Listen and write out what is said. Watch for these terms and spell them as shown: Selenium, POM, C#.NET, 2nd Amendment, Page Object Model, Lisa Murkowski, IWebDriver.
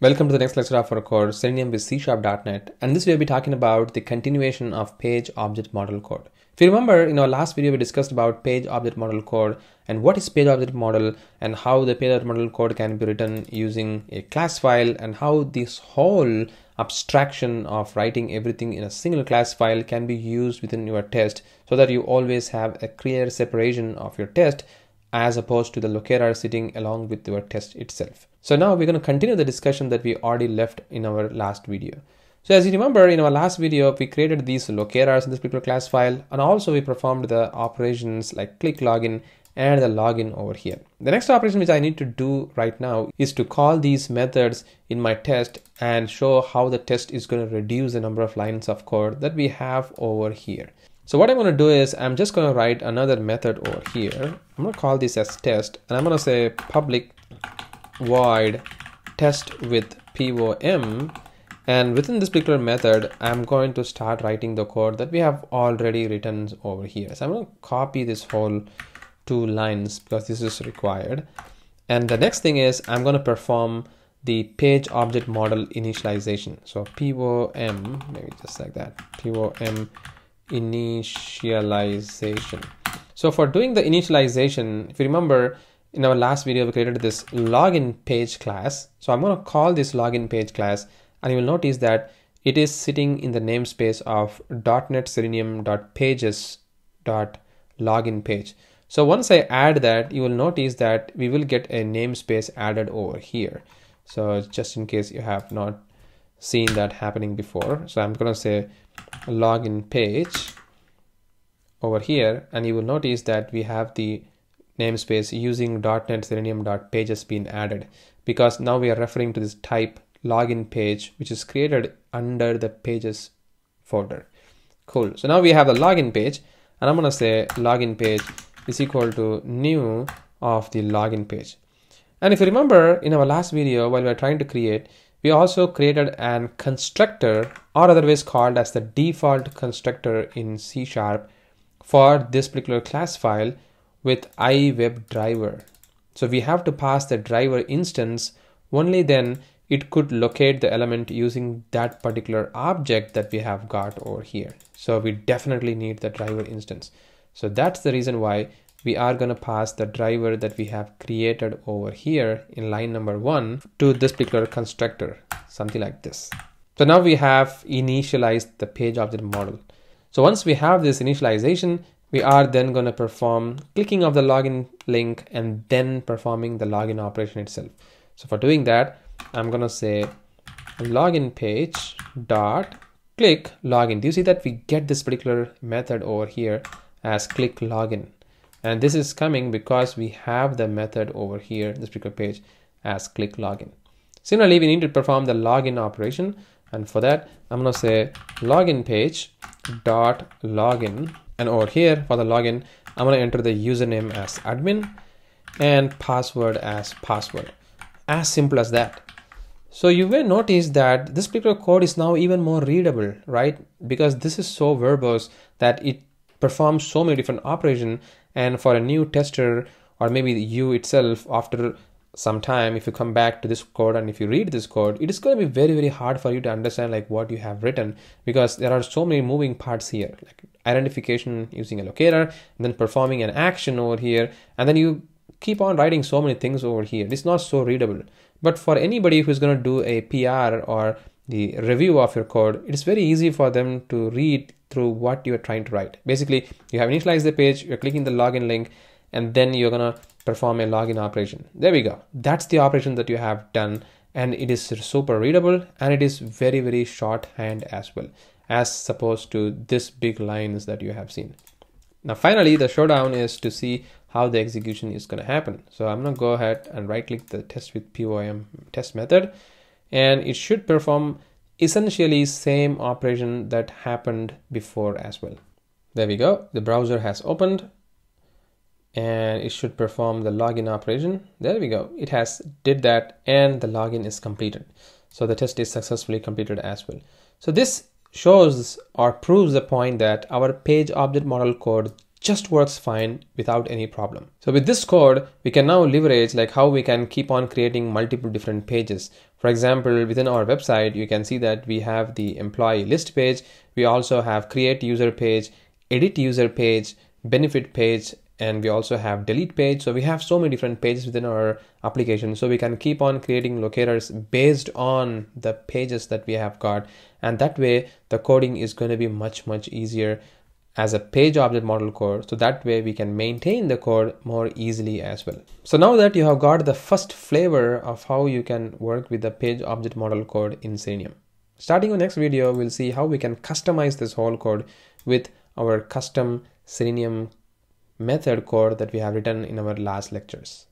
Welcome to the next lecture of our course Selenium with C#.NET, and this we'll be talking about the continuation of Page Object Model code. If you remember, in our last video we discussed about Page Object Model code and what is Page Object Model and how the Page Object Model code can be written using a class file and how this whole abstraction of writing everything in a single class file can be used within your test so that you always have a clear separation of your test as opposed to the locator sitting along with your test itself. So now we're going to continue the discussion that we already left in our last video. So as you remember, in our last video, we created these locators in this particular class file, and also we performed the operations like click login and the login over here. The next operation which I need to do right now is to call these methods in my test and show how the test is going to reduce the number of lines of code that we have over here. So what I'm going to do is I'm just going to write another method over here. I'm going to call this as test, and I'm going to say public void test with POM, and within this particular method I'm going to start writing the code that we have already written over here. So I'm going to copy this whole two lines because this is required, and the next thing is I'm going to perform the page object model initialization. So POM, maybe just like that, POM initialization. So for doing the initialization, if you remember, in our last video we created this login page class. So I'm going to call this login page class, and you will notice that it is sitting in the namespace of .NET Selenium.pages.login page. So once I add that, you will notice that we will get a namespace added over here. So just in case you have not seen that happening before, so I'm going to say login page over here, and you will notice that we have the namespace using .NET Selenium.pages being added, because now we are referring to this type login page, which is created under the pages folder. Cool. So now we have the login page, and I'm going to say login page is equal to new of the login page. And if you remember, in our last video, while we were trying to create, we also created an constructor, or otherwise called as the default constructor in C# for this particular class file with IWebDriver. So we have to pass the driver instance, only then it could locate the element using that particular object that we have got over here. So we definitely need the driver instance. So that's the reason why we are going to pass the driver that we have created over here in line number 1 to this particular constructor, something like this. So now we have initialized the page object model. So once we have this initialization, we are then going to perform clicking of the login link and then performing the login operation itself. So for doing that, I'm going to say login page dot click login. Do you see that we get this particular method over here as click login? And this is coming because we have the method over here, this particular page, as click login. Similarly, we need to perform the login operation, and for that I'm going to say login page dot login, and over here for the login I'm going to enter the username as admin and password as password. As simple as that. So you will notice that this particular code is now even more readable, right? Because this is so verbose that it performs so many different operations, and for a new tester or maybe you itself, after some time, if you come back to this code and if you read this code, it is going to be very, very hard for you to understand like what you have written, because there are so many moving parts here, like identification using a locator and then performing an action over here, and then you keep on writing so many things over here. It's not so readable, but for anybody who's going to do a PR or the review of your code, it's very easy for them to read through what you're trying to write. Basically, you have initialized the page, you're clicking the login link, and then you're going to perform a login operation. There we go. That's the operation that you have done, and it is super readable, and it is very, very shorthand as well, as opposed to this big lines that you have seen. Now finally, the showdown is to see how the execution is going to happen. So I'm going to go ahead and right click the test with POM test method, and it should perform essentially same operation that happened before as well. There we go. The browser has opened, and it should perform the login operation. There we go. It has did that, and the login is completed. So the test is successfully completed as well. So this shows or proves the point that our page object model code just works fine without any problem. So with this code, we can now leverage like how we can keep on creating multiple different pages For example, within our website, you can see that we have the employee list page. We also have create user page, edit user page, benefit page, and we also have delete page. So we have so many different pages within our application. So we can keep on creating locators based on the pages that we have got. And that way the coding is going to be much easier as a page object model code. So that way we can maintain the code more easily as well. So now that you have got the first flavor of how you can work with the page object model code in Selenium. Starting with next video, we'll see how we can customize this whole code with our custom Selenium method code that we have written in our last lectures.